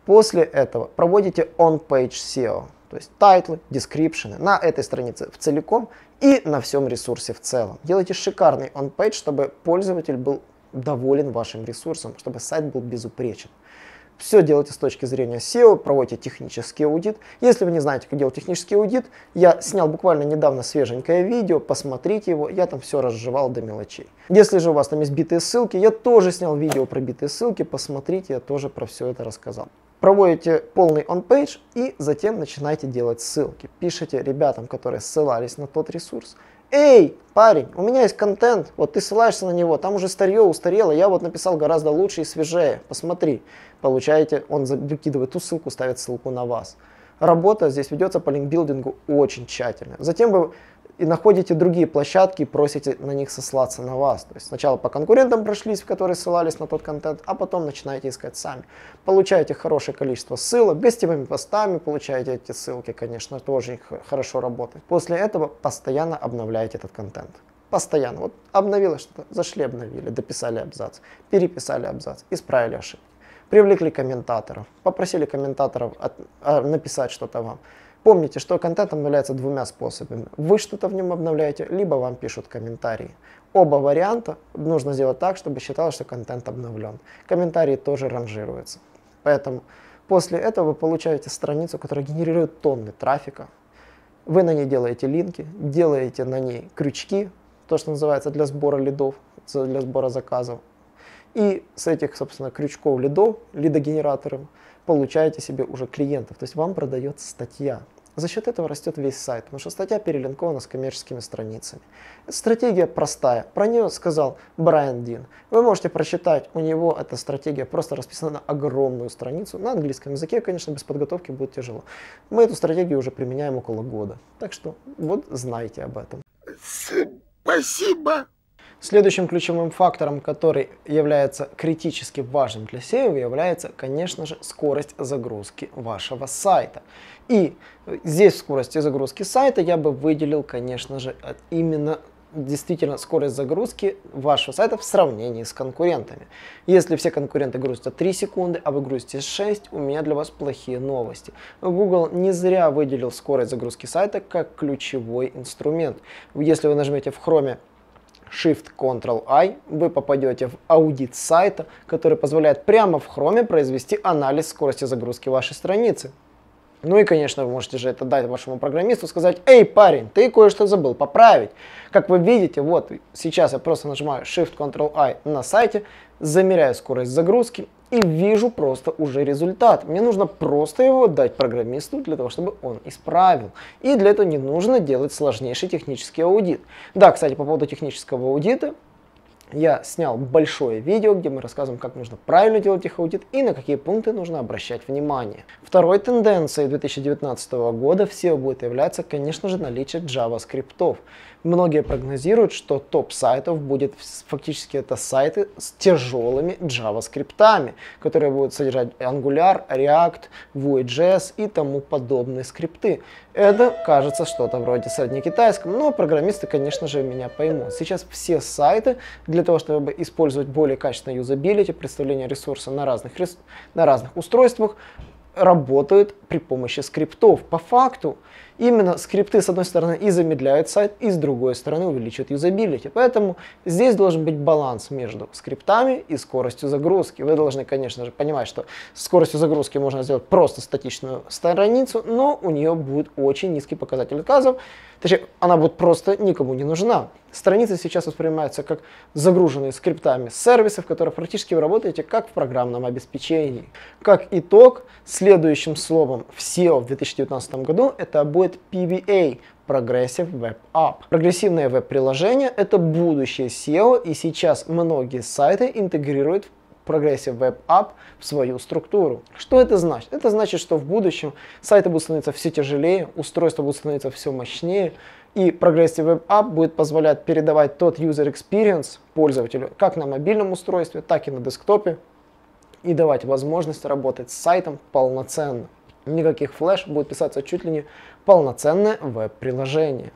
После этого проводите on-page SEO, то есть тайтлы, дескрипшены на этой странице в целиком и на всем ресурсе в целом. Делайте шикарный on-page, чтобы пользователь был доволен вашим ресурсом, чтобы сайт был безупречен. Все делайте с точки зрения SEO, проводите технический аудит. Если вы не знаете, как делать технический аудит, я снял буквально недавно свеженькое видео, посмотрите его, я там все разжевал до мелочей. Если же у вас там есть битые ссылки, я тоже снял видео про битые ссылки, посмотрите, я тоже про все это рассказал. Проводите полный on-page и затем начинаете делать ссылки. Пишите ребятам, которые ссылались на тот ресурс. Эй, парень, у меня есть контент, вот ты ссылаешься на него, там уже старье устарело, я вот написал гораздо лучше и свежее, посмотри. Получаете, он выкидывает ту ссылку, ставит ссылку на вас. Работа здесь ведется по линкбилдингу очень тщательно. Затем вы и находите другие площадки и просите на них сослаться на вас. То есть сначала по конкурентам прошлись, которые ссылались на тот контент, а потом начинаете искать сами. Получаете хорошее количество ссылок, гостевыми постами получаете эти ссылки, конечно, тоже их хорошо работает. После этого постоянно обновляете этот контент. Постоянно. Вот обновилось что-то, зашли, обновили, дописали абзац, переписали абзац, исправили ошибки. Привлекли комментаторов, попросили комментаторов написать что-то вам. Помните, что контент обновляется двумя способами. Вы что-то в нем обновляете, либо вам пишут комментарии. Оба варианта нужно сделать так, чтобы считалось, что контент обновлен. Комментарии тоже ранжируются. Поэтому после этого вы получаете страницу, которая генерирует тонны трафика. Вы на ней делаете линки, делаете на ней крючки, то, что называется для сбора лидов, для сбора заказов. И с этих, собственно, крючков лидов, лидогенераторов, получаете себе уже клиентов. То есть вам продается статья. За счет этого растет весь сайт, потому что статья перелинкована с коммерческими страницами. Стратегия простая. Про нее сказал Брайан Дин. Вы можете прочитать, у него эта стратегия просто расписана на огромную страницу. На английском языке, конечно, без подготовки будет тяжело. Мы эту стратегию уже применяем около года. Так что вот знайте об этом. Спасибо! Следующим ключевым фактором, который является критически важным для SEO, является, конечно же, скорость загрузки вашего сайта. И здесь в скорости загрузки сайта я бы выделил, конечно же, именно действительно скорость загрузки вашего сайта в сравнении с конкурентами. Если все конкуренты грузятся 3 секунды, а вы грузите 6, у меня для вас плохие новости. Google не зря выделил скорость загрузки сайта как ключевой инструмент. Если вы нажмете в Chrome Shift-Ctrl-I, вы попадете в аудит сайта, который позволяет прямо в Chrome произвести анализ скорости загрузки вашей страницы. Ну и, конечно, вы можете же это дать вашему программисту, сказать: «Эй, парень, ты кое-что забыл поправить». Как вы видите, вот сейчас я просто нажимаю Shift-Ctrl-I на сайте, замеряю скорость загрузки и вижу просто уже результат. Мне нужно просто его дать программисту для того, чтобы он исправил. И для этого не нужно делать сложнейший технический аудит. Да, кстати, по поводу технического аудита. Я снял большое видео, где мы рассказываем, как нужно правильно делать их аудит и на какие пункты нужно обращать внимание. Второй тенденцией 2019 года в SEO будет являться, конечно же, наличие JavaScript. Многие прогнозируют, что топ сайтов будет фактически это сайты с тяжелыми JavaScript, которые будут содержать Angular, React, Vue.js и тому подобные скрипты. Это кажется что-то вроде среднекитайского, но программисты, конечно же, меня поймут. Сейчас все сайты для того, чтобы использовать более качественное юзабилити, представление ресурса на разных устройствах, работают при помощи скриптов. По факту, именно скрипты, с одной стороны, и замедляют сайт, и с другой стороны увеличивают юзабилити. Поэтому здесь должен быть баланс между скриптами и скоростью загрузки. Вы должны, конечно же, понимать, что скоростью загрузки можно сделать просто статичную страницу, но у нее будет очень низкий показатель отказов. Точнее, она будет просто никому не нужна. Страницы сейчас воспринимаются как загруженные скриптами сервисы, в которых практически вы работаете как в программном обеспечении. Как итог, следующим словом в SEO в 2019 году это будет PBA – Progressive Web App. Прогрессивное веб-приложение – это будущее SEO, и сейчас многие сайты интегрируют Progressive Web App в свою структуру. Что это значит? Это значит, что в будущем сайты будут становиться все тяжелее, устройства будут становиться все мощнее, и Progressive Web App будет позволять передавать тот user experience пользователю как на мобильном устройстве, так и на десктопе, и давать возможность работать с сайтом полноценно. Никаких флеш, будет писаться чуть ли не полноценное веб-приложение.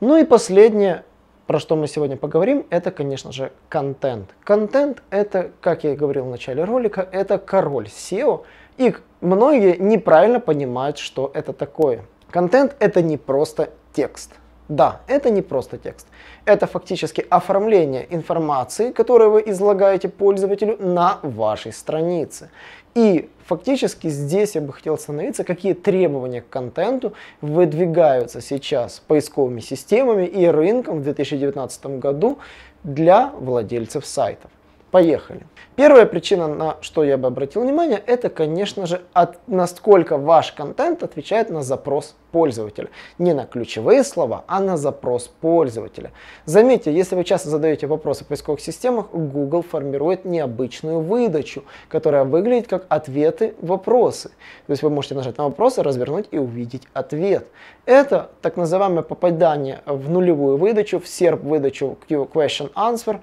Ну и последнее, про что мы сегодня поговорим, это, конечно же, контент. Контент – это, как я и говорил в начале ролика, это король SEO, и многие неправильно понимают, что это такое. Контент – это не просто текст. Да, это не просто текст. Это фактически оформление информации, которую вы излагаете пользователю на вашей странице. И фактически здесь я бы хотел остановиться, какие требования к контенту выдвигаются сейчас поисковыми системами и рынком в 2019 году для владельцев сайтов. Поехали. Первая причина, на что я бы обратил внимание, это, конечно же, насколько ваш контент отвечает на запрос пользователя. Не на ключевые слова, а на запрос пользователя. Заметьте, если вы часто задаете вопросы в поисковых системах, Google формирует необычную выдачу, которая выглядит как ответы вопросы. То есть вы можете нажать на вопросы, развернуть и увидеть ответ. Это так называемое попадание в нулевую выдачу, в SERP выдачу Question Answer.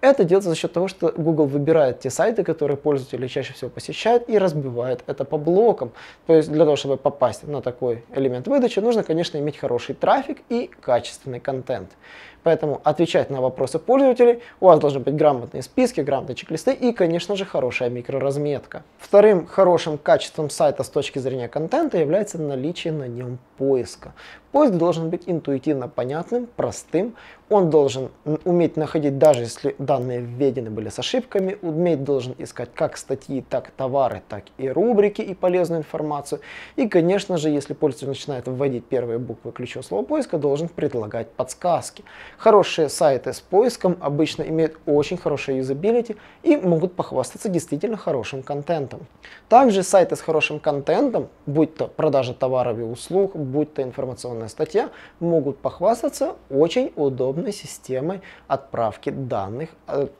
Это делается за счет того, что Google выбирает те сайты, которые пользователи чаще всего посещают, и разбивает это по блокам. То есть для того, чтобы попасть на такой элемент выдачи, нужно, конечно, иметь хороший трафик и качественный контент. Поэтому отвечать на вопросы пользователей, у вас должны быть грамотные списки, грамотные чек-листы и, конечно же, хорошая микроразметка. Вторым хорошим качеством сайта с точки зрения контента является наличие на нем поиска. Поиск должен быть интуитивно понятным, простым, он должен уметь находить, даже если данные введены были с ошибками, уметь должен искать как статьи, так товары, так и рубрики и полезную информацию. И, конечно же, если пользователь начинает вводить первые буквы ключевого слова поиска, должен предлагать подсказки. Хорошие сайты с поиском обычно имеют очень хорошее юзабилити и могут похвастаться действительно хорошим контентом. Также сайты с хорошим контентом, будь то продажа товаров и услуг, будь то информационная статья, могут похвастаться очень удобной системой отправки данных,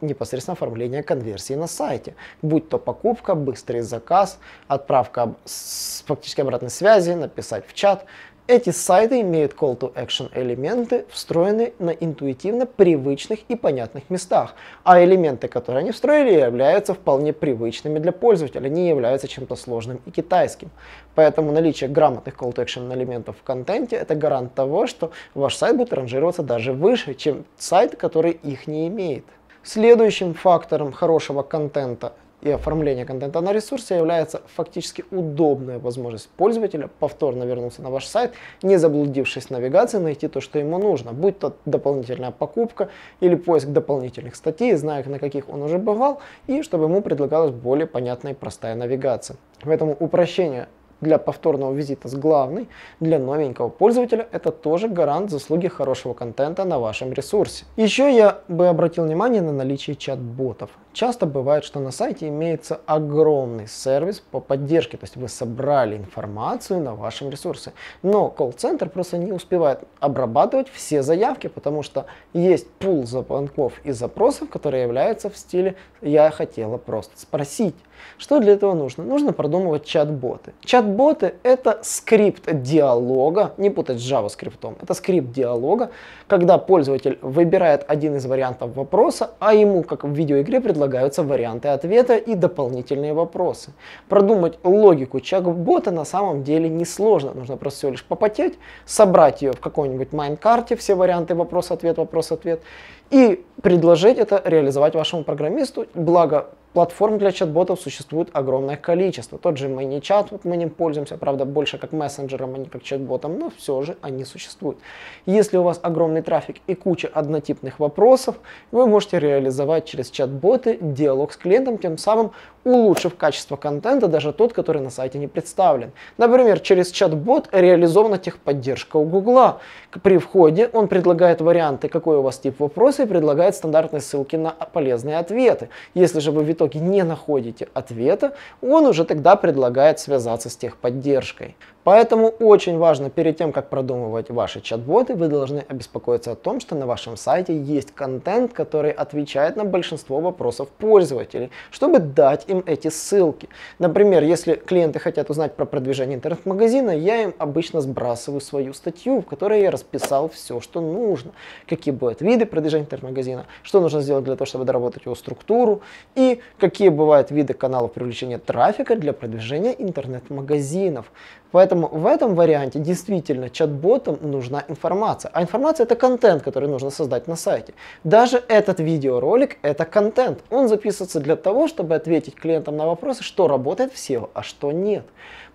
непосредственно оформления конверсии на сайте, будь то покупка, быстрый заказ, отправка с фактически обратной связи, написать в чат. Эти сайты имеют call to action элементы, встроенные на интуитивно привычных и понятных местах, а элементы, которые они встроили, являются вполне привычными для пользователя, не являются чем-то сложным и китайским. Поэтому наличие грамотных call to action элементов в контенте – это гарант того, что ваш сайт будет ранжироваться даже выше, чем сайт, который их не имеет. Следующим фактором хорошего контента и оформление контента на ресурсе является фактически удобная возможность пользователя повторно вернуться на ваш сайт, не заблудившись в навигации, найти то, что ему нужно, будь то дополнительная покупка или поиск дополнительных статей, зная, на каких он уже бывал, и чтобы ему предлагалась более понятная и простая навигация. Поэтому упрощение для повторного визита с главной для новенького пользователя — это тоже гарант заслуги хорошего контента на вашем ресурсе. Еще я бы обратил внимание на наличие чат-ботов. Часто бывает, что на сайте имеется огромный сервис по поддержке, то есть вы собрали информацию на вашем ресурсе, но колл-центр просто не успевает обрабатывать все заявки, потому что есть пул звонков и запросов, которые являются в стиле «я хотела просто спросить». Что для этого нужно? Нужно продумывать чат-боты. Чат-боты — это скрипт диалога, не путать с JavaScript, это скрипт диалога, когда пользователь выбирает один из вариантов вопроса, а ему, как в видеоигре, предлагаются варианты ответа и дополнительные вопросы. Продумать логику чат-бота на самом деле несложно, нужно просто всего лишь попотеть, собрать ее в какой-нибудь майнкарте, все варианты вопрос-ответ, вопрос-ответ, и предложить это реализовать вашему программисту, благо платформ для чат-ботов существует огромное количество. Тот же ManyChat, вот мы не пользуемся, правда, больше как мессенджером, а не как чат-ботом, но все же они существуют. Если у вас огромный трафик и куча однотипных вопросов, вы можете реализовать через чат-боты диалог с клиентом, тем самым улучшив качество контента, даже тот, который на сайте не представлен. Например, через чат-бот реализована техподдержка у Гугла. При входе он предлагает варианты, какой у вас тип вопроса, и предлагает стандартные ссылки на полезные ответы. Если же вы в итоге не находите ответа, он уже тогда предлагает связаться с техподдержкой. Поэтому очень важно, перед тем, как продумывать ваши чат-боты, вы должны обеспокоиться о том, что на вашем сайте есть контент, который отвечает на большинство вопросов пользователей, чтобы дать им эти ссылки. Например, если клиенты хотят узнать про продвижение интернет-магазина, я им обычно сбрасываю свою статью, в которой я расписал все, что нужно. Какие бывают виды продвижения интернет-магазина, что нужно сделать для того, чтобы доработать его структуру, и какие бывают виды каналов привлечения трафика для продвижения интернет-магазинов. Поэтому в этом варианте действительно чат-ботам нужна информация. А информация — это контент, который нужно создать на сайте. Даже этот видеоролик — это контент. Он записывается для того, чтобы ответить клиентам на вопросы, что работает в SEO, а что нет.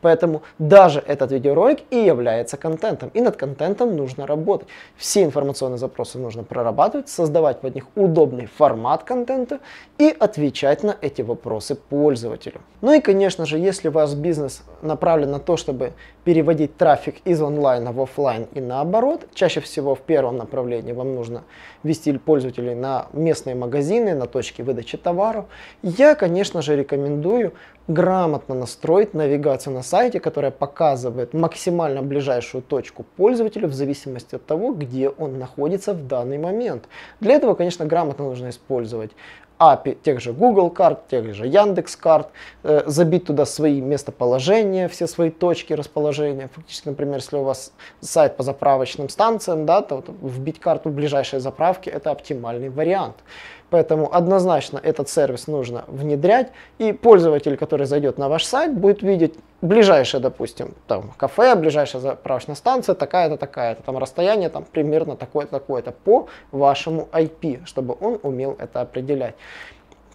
Поэтому даже этот видеоролик и является контентом. И над контентом нужно работать. Все информационные запросы нужно прорабатывать, создавать под них удобный формат контента и отвечать на эти вопросы пользователю. Ну и, конечно же, если ваш бизнес направлен на то, чтобы переводить трафик из онлайна в офлайн и наоборот. Чаще всего в первом направлении вам нужно вести пользователей на местные магазины, на точки выдачи товаров. Я, конечно же, рекомендую грамотно настроить навигацию на сайте, которая показывает максимально ближайшую точку пользователю в зависимости от того, где он находится в данный момент. Для этого, конечно, грамотно нужно использовать API тех же Google карт, тех же Яндекс карт, забить туда свои местоположения, все свои точки расположения. Фактически, например, если у вас сайт по заправочным станциям, да, то вот вбить карту ближайшей заправки — это оптимальный вариант. Поэтому однозначно этот сервис нужно внедрять, и пользователь, который зайдет на ваш сайт, будет видеть ближайшее, допустим, там, кафе, ближайшая заправочная станция, такая-то, такая-то, там расстояние там, примерно такое-то, такое-то по вашему IP, чтобы он умел это определять.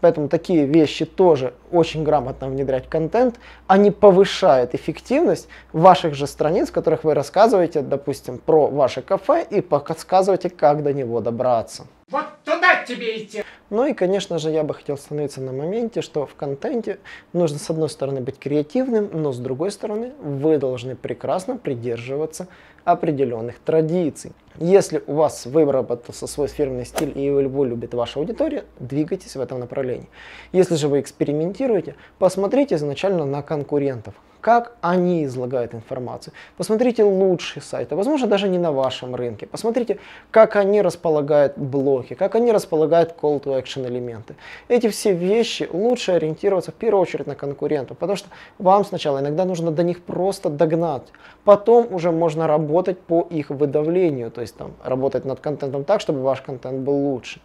Поэтому такие вещи тоже очень грамотно внедрять в контент. Они повышают эффективность ваших же страниц, в которых вы рассказываете, допустим, про ваше кафе и подсказываете, как до него добраться. Вот туда тебе идти! Ну и, конечно же, я бы хотел остановиться на моменте, что в контенте нужно, с одной стороны, быть креативным, но с другой стороны, вы должны прекрасно придерживаться определенных традиций. Если у вас выработался свой фирменный стиль и его любит ваша аудитория, двигайтесь в этом направлении. Если же вы экспериментируете, посмотрите изначально на конкурентов, как они излагают информацию. Посмотрите лучшие сайты, возможно, даже не на вашем рынке. Посмотрите, как они располагают блоки, как они располагают call to SEO экшен элементы. Эти все вещи лучше ориентироваться в первую очередь на конкурентов, потому что вам сначала иногда нужно до них просто догнать, потом уже можно работать по их выдавлению, то есть там работать над контентом так, чтобы ваш контент был лучше.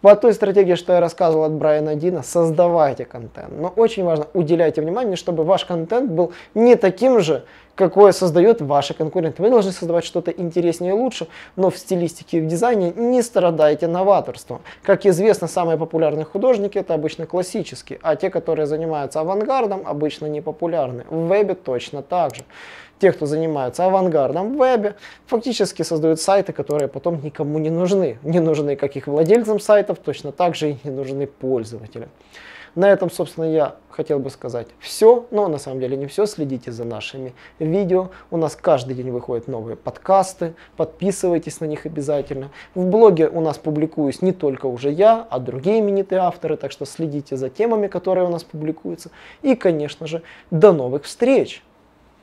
По той стратегии, что я рассказывал от Брайана Дина, создавайте контент. Но очень важно, уделяйте внимание, чтобы ваш контент был не таким же, какое создают ваши конкуренты. Вы должны создавать что-то интереснее и лучше, но в стилистике и в дизайне не страдайте новаторством. Как известно, самые популярные художники – это обычно классические, а те, которые занимаются авангардом, обычно не популярны. В вебе точно так же. Те, кто занимаются авангардом в вебе, фактически создают сайты, которые потом никому не нужны. Не нужны как их владельцам сайтов, точно так же и не нужны пользователям. На этом, собственно, я хотел бы сказать все, но на самом деле не все. Следите за нашими видео. У нас каждый день выходят новые подкасты. Подписывайтесь на них обязательно. В блоге у нас публикуюсь не только уже я, а другие именитые авторы. Так что следите за темами, которые у нас публикуются. И, конечно же, до новых встреч!